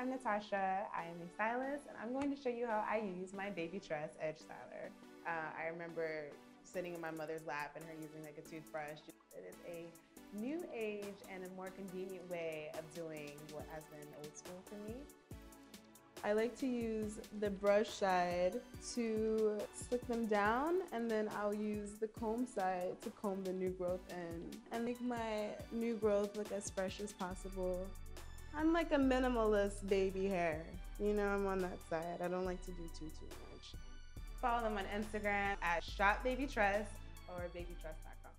I'm Natasha. I am a stylist, and I'm going to show you how I use my Baby Tress Edge Styler. I remember sitting in my mother's lap and her using like a toothbrush. It is a new age and a more convenient way of doing what has been old school for me. I like to use the brush side to slick them down, and then I'll use the comb side to comb the new growth in and make my new growth look as fresh as possible. I'm like a minimalist baby hair. You know, I'm on that side. I don't like to do too much. Follow them on Instagram at shopbabytress or babytress.com.